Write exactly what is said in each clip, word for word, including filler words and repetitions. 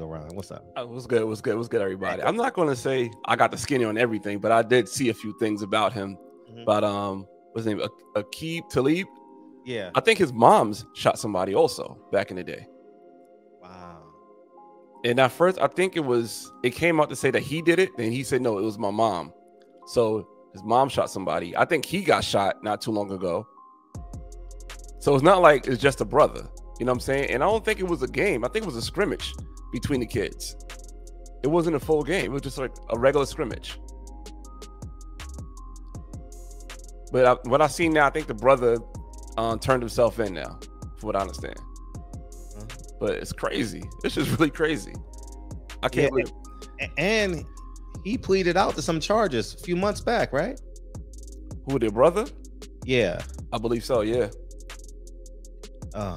Ryan, what's up? Oh, what's good? What's good? What's good, everybody? I'm not gonna say I got the skinny on everything, but I did see a few things about him. Mm-hmm. But um, what's his name? A Aqib Talib. Yeah, I think his mom's shot somebody also back in the day. Wow. And at first, I think it was it came out to say that he did it, and he said no, it was my mom. So his mom shot somebody. I think he got shot not too long ago. So it's not like it's just a brother. You know what I'm saying? And I don't think it was a game. I think it was a scrimmage between the kids. It wasn't a full game. It was just like a regular scrimmage. But I, what I see now, I think the brother um, turned himself in now, for what I understand. Mm-hmm. But it's crazy. It's just really crazy. I can't yeah, believe it. And he pleaded out to some charges a few months back, right? Who, their brother? Yeah. I believe so, yeah. Uh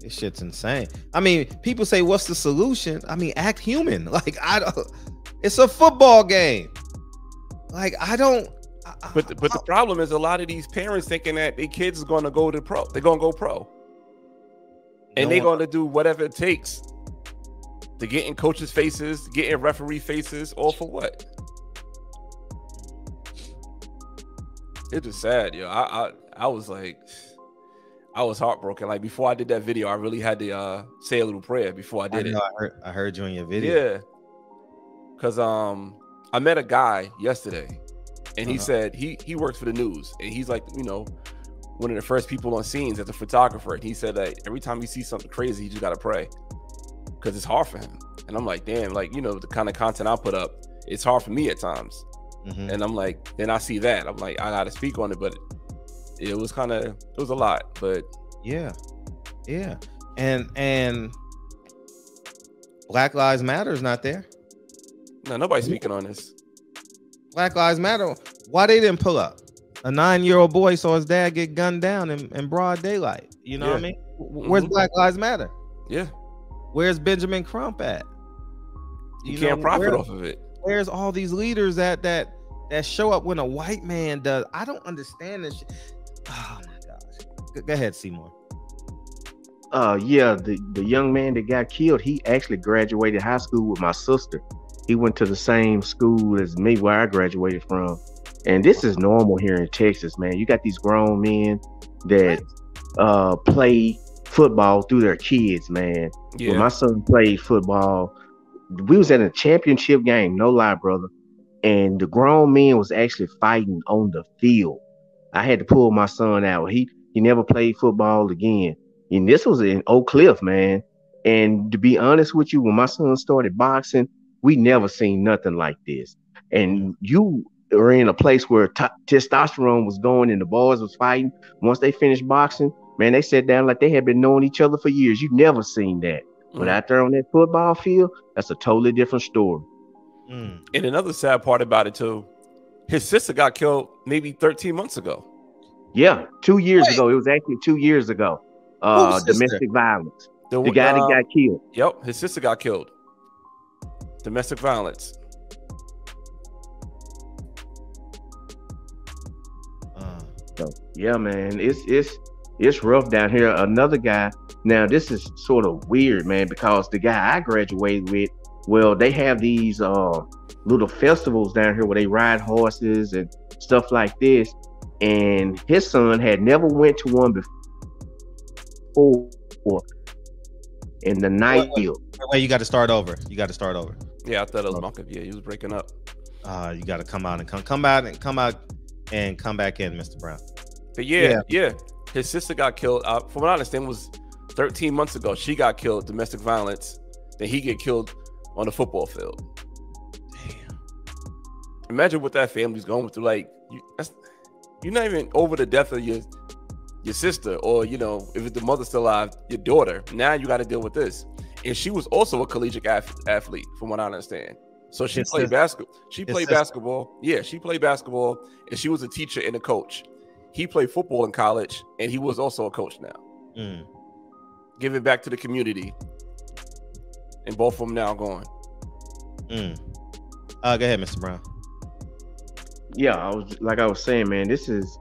This shit's insane. I mean, people say, what's the solution? I mean, act human. Like, I don't, it's a football game. Like, I don't. I, but the, but I, the problem is a lot of these parents thinking that their kids is going to go to pro. They're going to go pro. And they're going to do whatever it takes to get in coaches' faces, get in referee faces, or for what? It's just sad, yo. I, I, I was like... I was heartbroken. Like before I did that video, I really had to uh, say a little prayer before I did I know, it. I heard, I heard you in your video. Yeah, because um, I met a guy yesterday, and uh-huh. he said he he works for the news, and he's like, you know, one of the first people on scenes as a photographer. And he said that every time he sees something crazy, he just gotta pray because it's hard for him. And I'm like, damn, like you know the kind of content I put up, it's hard for me at times. Mm-hmm. And I'm like, then I see that, I'm like, I gotta speak on it, but. It was kind of it was a lot, but yeah, yeah, and and Black Lives Matter is not there. No, nobody's speaking on this. Black Lives Matter. Why they didn't pull up? A nine-year-old boy saw his dad get gunned down in, in broad daylight. You know yeah. what I mean? Where's mm-hmm. Black Lives Matter? Yeah. Where's Benjamin Crump at? You, you can't know, profit where, off of it. Where's all these leaders that that that show up when a white man does? I don't understand this shit. Oh my gosh. Go ahead, Seymour. Uh yeah, the, the young man that got killed, he actually graduated high school with my sister. He went to the same school as me where I graduated from. And this is normal here in Texas, man. You got these grown men that uh play football through their kids, man. Yeah. When my son played football, we was at a championship game, no lie, brother. And the grown men was actually fighting on the field. I had to pull my son out. He he never played football again. And this was in Oak Cliff, man. And to be honest with you, when my son started boxing, we never seen nothing like this. And you were in a place where testosterone was going and the boys was fighting. Once they finished boxing, man, they sat down like they had been knowing each other for years. You never seen that. Mm. But out there on that football field, that's a totally different story. Mm. And another sad part about it, too, his sister got killed maybe thirteen months ago. Yeah, two years Wait. ago. It was actually two years ago. Uh, domestic violence. The, the guy uh, that got killed. Yep, his sister got killed. Domestic violence. Uh, so, yeah, man, it's it's it's rough down here. Another guy. Now this is sort of weird, man, because the guy I graduated with. Well, they have these uh, little festivals down here where they ride horses and stuff like this. And his son had never went to one before. In the night wait, wait, wait, you got to start over. You got to start over. Yeah, I thought it was Malcolm. Yeah, he was breaking up. Uh, you got to come out and come, come out and come out and come back in, Mister Brown. But yeah, yeah, yeah. His sister got killed. Uh, from what I understand, it was thirteen months ago. She got killed, domestic violence. Then he get killed on the football field. Damn. Imagine what that family's going through. Like, you, that's, you're not even over the death of your your sister, or you know, if the mother's still alive, your daughter. Now you got to deal with this. And she was also a collegiate af athlete, from what I understand. So she it's played basketball. She played basketball. Yeah, she played basketball, and she was a teacher and a coach. He played football in college, and he was also a coach now. Mm. Giving back to the community. And both of them now going. Mm. Uh, go ahead, Mister Brown. Yeah, I was like I was saying, man. This is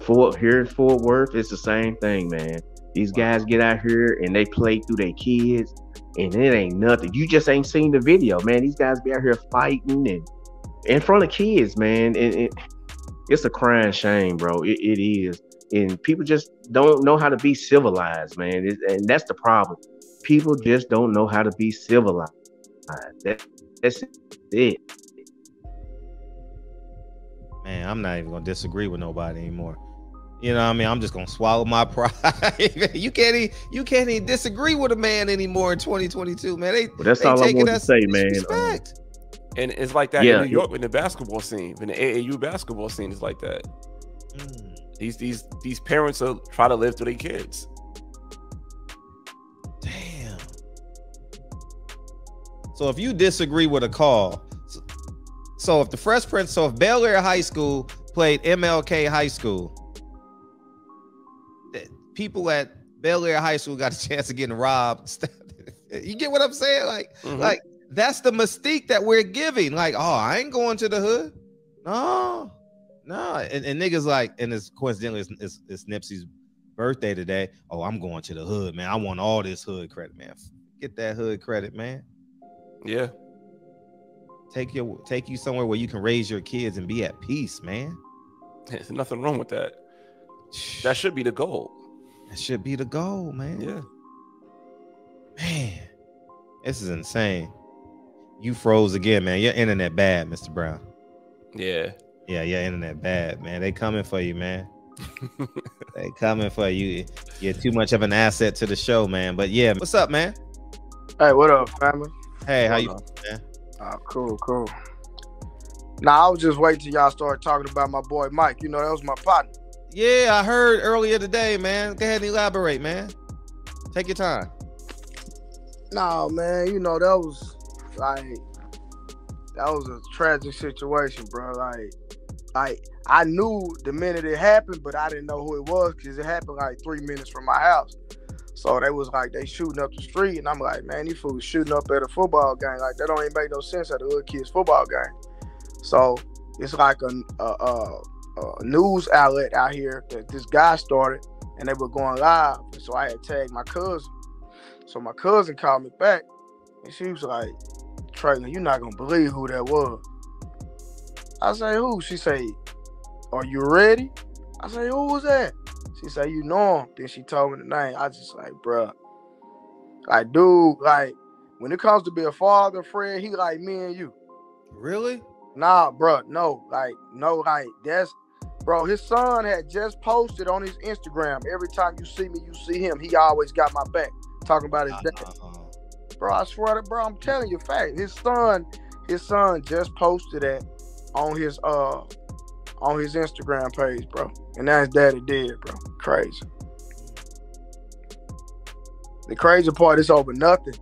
for here in Fort Worth. It's the same thing, man. These guys get out here and they play through their kids, and it ain't nothing. You just ain't seen the video, man. These guys be out here fighting and in front of kids, man. And it, it's a crying shame, bro. It, it is. And people just don't know how to be civilized, man. It, and that's the problem. People just don't know how to be civilized. That, that's it. Man, I'm not even going to disagree with nobody anymore. You know what I mean? I'm just going to swallow my pride. you can't even, you can't even disagree with a man anymore in twenty twenty-two, man. They, well, that's they all I want to say, man. Um, and it's like that yeah. in New York in the basketball scene, in the A A U basketball scene is like that. Mm. These these these parents are try to live through their kids. Damn. So if you disagree with a call, so, so if the Fresh Prince, so if Bel Air High School played M L K High School, people at Bel Air High School got a chance of getting robbed. You get what I'm saying? Like, mm-hmm. like that's the mystique that we're giving. Like, oh, I ain't going to the hood. No, no. And, and niggas like, and it's coincidentally, it's, it's, it's Nipsey's birthday today. Oh, I'm going to the hood, man. I want all this hood credit, man. Get that hood credit, man. Yeah. Take your, take you somewhere where you can raise your kids and be at peace, man. There's nothing wrong with that. That should be the goal. That should be the goal, man. Yeah. Man, this is insane. You froze again, man. Your internet bad, Mister Brown. Yeah. Yeah, your internet bad, man. They coming for you, man. They coming for you. You're too much of an asset to the show, man. But yeah, what's up, man? Hey, what up, family? Hey, how you doing, man? Oh, cool, cool. Nah, I was just waiting till y'all started talking about my boy Mike. You know, that was my partner. Yeah, I heard earlier today, man. Go ahead and elaborate, man. Take your time. No, man, you know, that was like that was a tragic situation, bro. Like, like I knew the minute it happened, but I didn't know who it was because it happened like three minutes from my house. So they was like they shooting up the street, and I'm like, man, these fools shooting up at a football game. Like, that don't even make no sense at a hood kids football game. So it's like a uh uh Uh, news outlet out here that this guy started, and they were going live. So I had tagged my cousin. So my cousin called me back, and she was like, "Traylon, you're not gonna believe who that was." I say, "Who?" She say, "Are you ready?" I say, "Who was that?" She say, "You know him." Then she told me the name. I just like, bruh, like, dude, like, when it comes to be a father, friend, he like me and you. Really? Nah, bruh, no, like, no, like, that's. Bro, his son had just posted on his Instagram, "Every time you see me, you see him. He always got my back." Talking about his dad. Bro, I swear to bro, I'm telling you fact. His son, his son just posted that on his uh on his Instagram page, bro. And now his daddy dead, bro. Crazy. The crazy part is over nothing.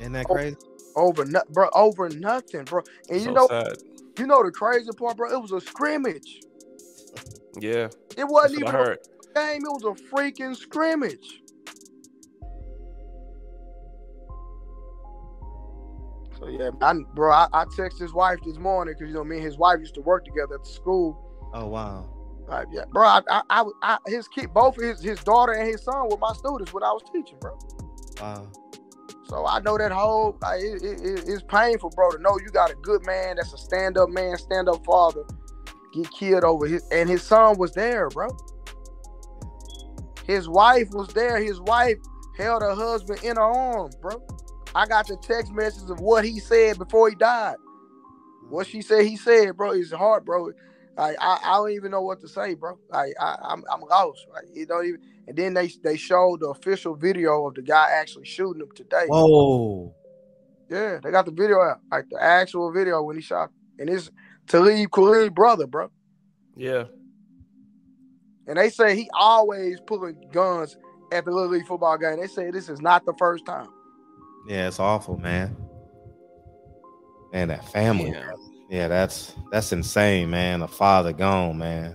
Isn't that crazy? Over, over bro, over nothing, bro. And you know, sad. You know the crazy part, bro? It was a scrimmage. Yeah. It wasn't even a game. It was a freaking scrimmage. So, yeah, I, bro, I, I texted his wife this morning because, you know, me and his wife used to work together at the school. Oh, wow. Like, yeah, bro, I, I, I, I, his kid, both his, his daughter and his son were my students when I was teaching, bro. Wow. So I know that whole, like, it, it, it's painful, bro, to know you got a good man that's a stand-up man, stand-up father, get killed over his, and his son was there, bro. His wife was there. His wife held her husband in her arms, bro. I got the text messages of what he said before he died. What she said, he said, bro, it's hard, bro. Like, I, I don't even know what to say, bro. Like, I, I'm, I'm lost. Like, it don't even. And then they they showed the official video of the guy actually shooting him today. Whoa. Yeah, they got the video out, like the actual video when he shot. And it's Talib Khalid's brother, bro. Yeah. And they say he always pulling guns at the Little League football game. They say this is not the first time. Yeah, it's awful, man. Man, that family. Yeah, yeah that's that's insane, man. A father gone, man.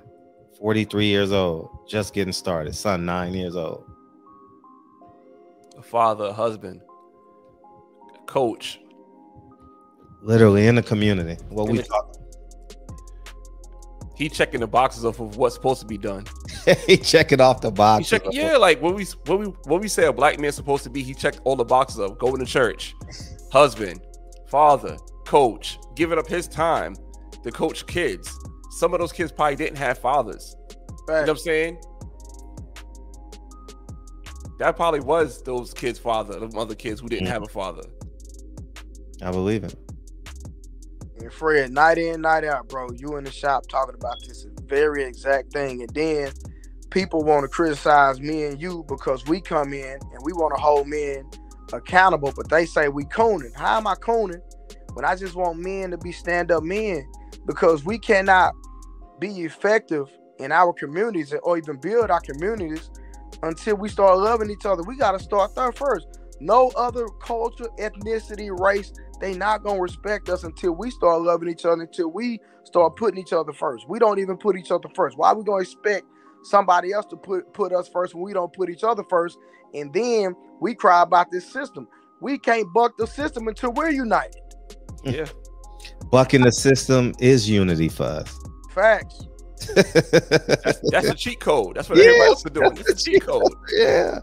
forty-three years old, just getting started. Son, nine years old. A father, a husband, a coach. Literally in the community. What in we talking? he checking the boxes of, of what's supposed to be done. He checking off the box. Yeah, like when we when we when we say a black man's supposed to be, he checked all the boxes of going to church, husband, father, coach, giving up his time to coach kids. Some of those kids probably didn't have fathers. Right. You know what I'm saying? That probably was those kids' father, those other kids who didn't mm. have a father. I believe it. And Fred, night in, night out, bro, you in the shop talking about this very exact thing. And then people want to criticize me and you because we come in and we want to hold men accountable, but they say we cooning. How am I cooning when I just want men to be stand-up men? Because we cannot be effective in our communities or even build our communities until we start loving each other. We got to start there first. No other culture, ethnicity, race, they not going to respect us until we start loving each other, until we start putting each other first. We don't even put each other first. Why are we going to expect somebody else to put, put us first when we don't put each other first? And then we cry about this system. We can't buck the system until we're united. Yeah. Bucking the system is unity for us. Facts. that's, that's a cheat code. That's what yeah, everybody else is doing. It's a cheat code. Yeah.